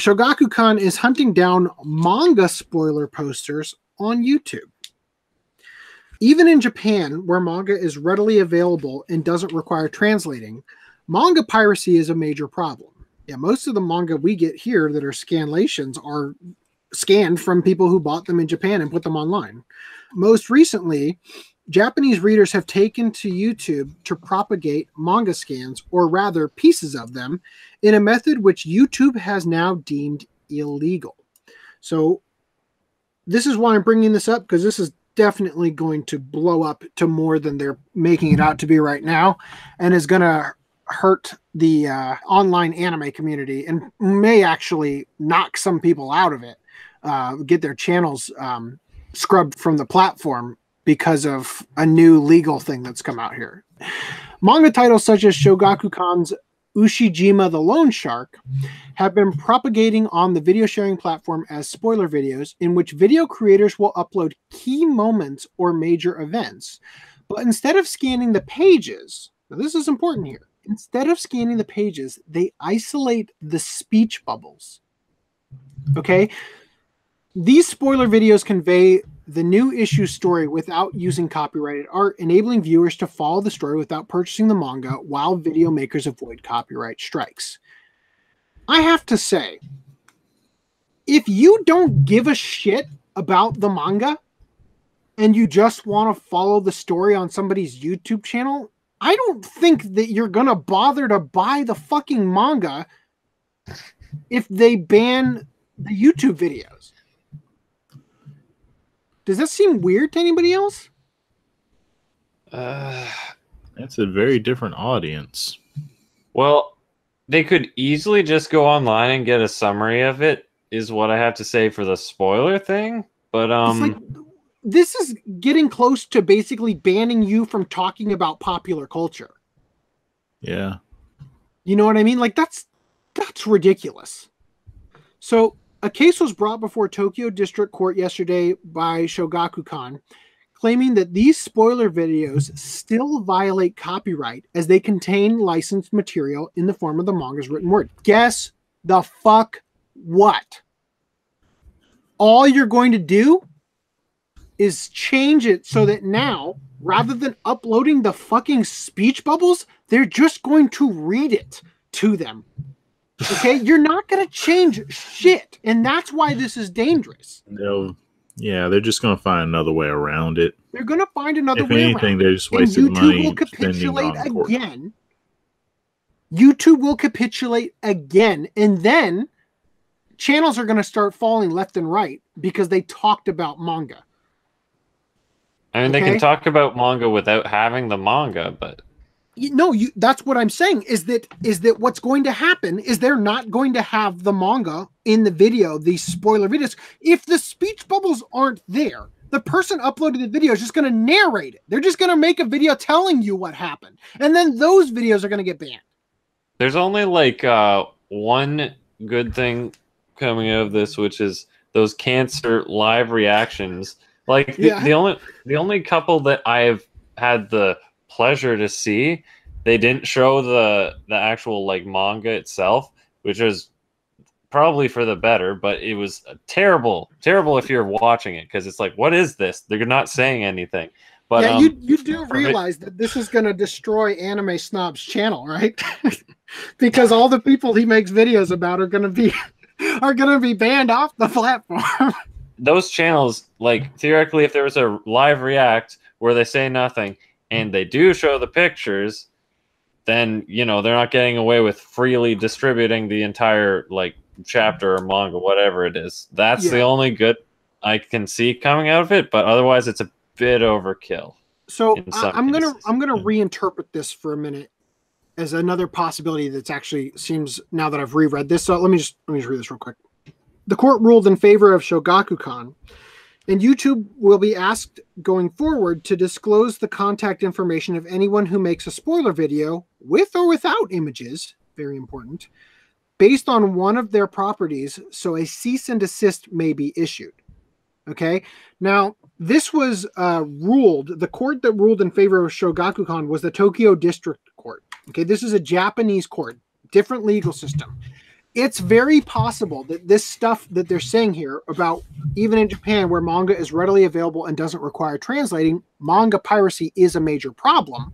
Shogakukan is hunting down manga spoiler posters on YouTube. Even in Japan, where manga is readily available and doesn't require translating, manga piracy is a major problem. Yeah, most of the manga we get here that are scanlations are scanned from people who bought them in Japan and put them online. Most recently, Japanese readers have taken to YouTube to propagate manga scans, or rather pieces of them, in a method which YouTube has now deemed illegal. So this is why I'm bringing this up, because this is definitely going to blow up to more than they're making it out to be right now, and is going to hurt the online anime community and may actually knock some people out of it, get their channels scrubbed from the platform because of a new legal thing that's come out here. Manga titles such as Shogakukan's Ushijima the Lone Shark have been propagating on the video sharing platform as spoiler videos, in which video creators will upload key moments or major events. But instead of scanning the pages, now this is important here, instead of scanning the pages, they isolate the speech bubbles. Okay? These spoiler videos convey the new issue story without using copyrighted art, enabling viewers to follow the story without purchasing the manga, while video makers avoid copyright strikes. I have to say, if you don't give a shit about the manga and you just want to follow the story on somebody's YouTube channel, I don't think that you're going to bother to buy the fucking manga if they ban the YouTube videos. Does that seem weird to anybody else? That's a very different audience. Well, they could easily just go online and get a summary of it, is what I have to say for the spoiler thing. But this is getting close to basically banning you from talking about popular culture. Yeah. You know what I mean? Like, that's ridiculous. So a case was brought before Tokyo District Court yesterday by Shogakukan, claiming that these spoiler videos still violate copyright as they contain licensed material in the form of the manga's written word. Guess the fuck what? All you're going to do is change it so that now, rather than uploading the fucking speech bubbles, they're just going to read it to them. Okay? You're not going to change shit. And that's why this is dangerous. No. Yeah, they're just going to find another way around it. They're going to find another way around it. If anything, they're just wasting money. YouTube will capitulate again. YouTube will capitulate again. And then channels are going to start falling left and right because they talked about manga. I mean, they can talk about manga without having the manga, but that's what I'm saying is that what's going to happen is they're not going to have the manga in the video, these spoiler videos. If the speech bubbles aren't there, the person uploading the video is just going to narrate it. They're just going to make a video telling you what happened, and then those videos are going to get banned. There's only like one good thing coming out of this, which is those cancer live reactions. Like the only couple that I've had the pleasure to see, they didn't show the actual like manga itself, which is probably for the better, but it was terrible if you're watching it, because it's like, what is this? They're not saying anything. But yeah, you do realize that this is going to destroy Anime Snob's channel, right? Because all the people he makes videos about are going to be banned off the platform. Those channels, like, theoretically, if there was a live react where they say nothing and they do show the pictures, then, you know, they're not getting away with freely distributing the entire, like, chapter or manga, whatever it is. That's the only good I can see coming out of it, but otherwise it's a bit overkill. So I'm gonna reinterpret this for a minute as another possibility that's actually seems, now that I've reread this. So let me just read this real quick. The court ruled in favor of Shogakukan, and YouTube will be asked going forward to disclose the contact information of anyone who makes a spoiler video, with or without images, very important, based on one of their properties, so a cease and desist may be issued. Okay? Now, this was the court that ruled in favor of Shogakukan was the Tokyo District Court. Okay? This is a Japanese court, different legal system. it's very possible that this stuff that they're saying here about even in Japan where manga is readily available and doesn't require translating, manga piracy is a major problem.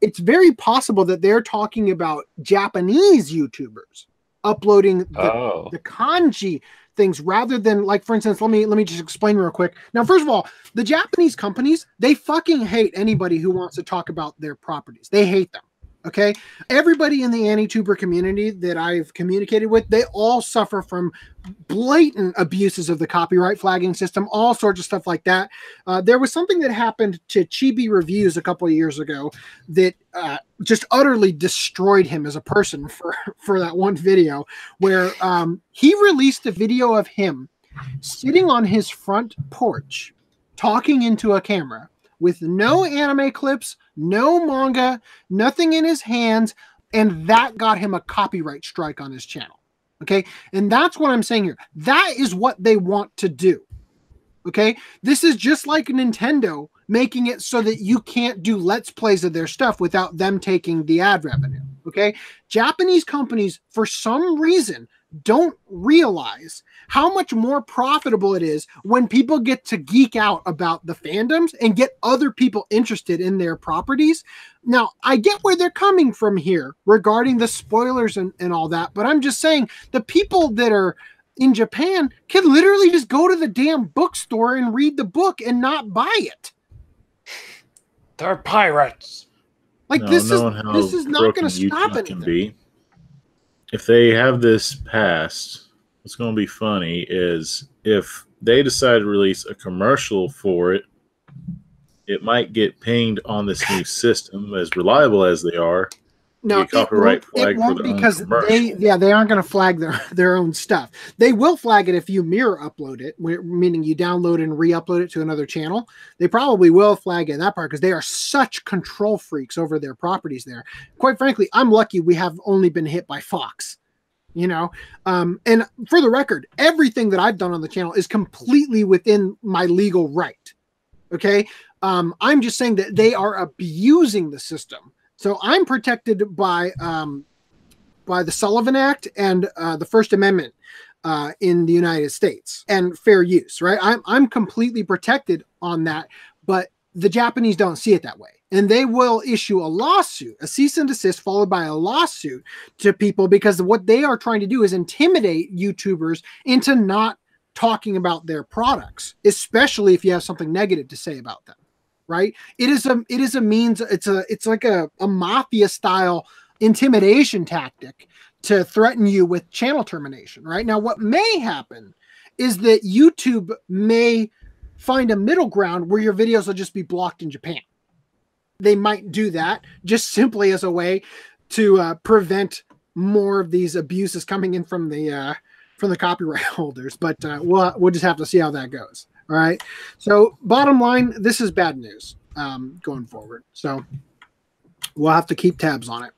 It's very possible that they're talking about Japanese YouTubers uploading the kanji things rather than, like, for instance, let me just explain real quick. Now, first of all, the Japanese companies, they fucking hate anybody who wants to talk about their properties. They hate them. Okay. Everybody in the AniTuber community that I've communicated with, they all suffer from blatant abuses of the copyright flagging system, all sorts of stuff like that. There was something that happened to Chibi Reviews a couple of years ago that just utterly destroyed him as a person for that one video where he released a video of him sitting on his front porch talking into a camera with no anime clips, no manga, nothing in his hands, and that got him a copyright strike on his channel, okay? And that's what I'm saying here. That is what they want to do, okay? This is just like Nintendo making it so that you can't do Let's Plays of their stuff without them taking the ad revenue, okay? Japanese companies, for some reason, don't realize how much more profitable it is when people get to geek out about the fandoms and get other people interested in their properties. Now, I get where they're coming from here regarding the spoilers and all that, but I'm just saying the people that are in Japan can literally just go to the damn bookstore and read the book and not buy it. They're pirates. Like, no, this is not going to stop anything. If they have this passed, what's going to be funny is if they decide to release a commercial for it, it might get pinged on this new system, as reliable as they are. No, it won't because they aren't going to flag their own stuff. They will flag it if you mirror upload it, meaning you download and re-upload it to another channel. They probably will flag it that part because they are such control freaks over their properties there. Quite frankly, I'm lucky we have only been hit by Fox. You know, and for the record, everything that I've done on the channel is completely within my legal right. Okay. I'm just saying that they are abusing the system. So I'm protected by the Sullivan Act and the First Amendment in the United States and fair use, right? I'm completely protected on that, but the Japanese don't see it that way. And they will issue a lawsuit, a cease and desist followed by a lawsuit to people because what they are trying to do is intimidate YouTubers into not talking about their products, especially if you have something negative to say about them, right? It is a means, it's like a mafia style intimidation tactic to threaten you with channel termination, right? Now, what may happen is that YouTube may find a middle ground where your videos will just be blocked in Japan. They might do that just simply as a way to prevent more of these abuses coming in from the copyright holders. But we'll just have to see how that goes. All right. So bottom line, this is bad news going forward. So we'll have to keep tabs on it.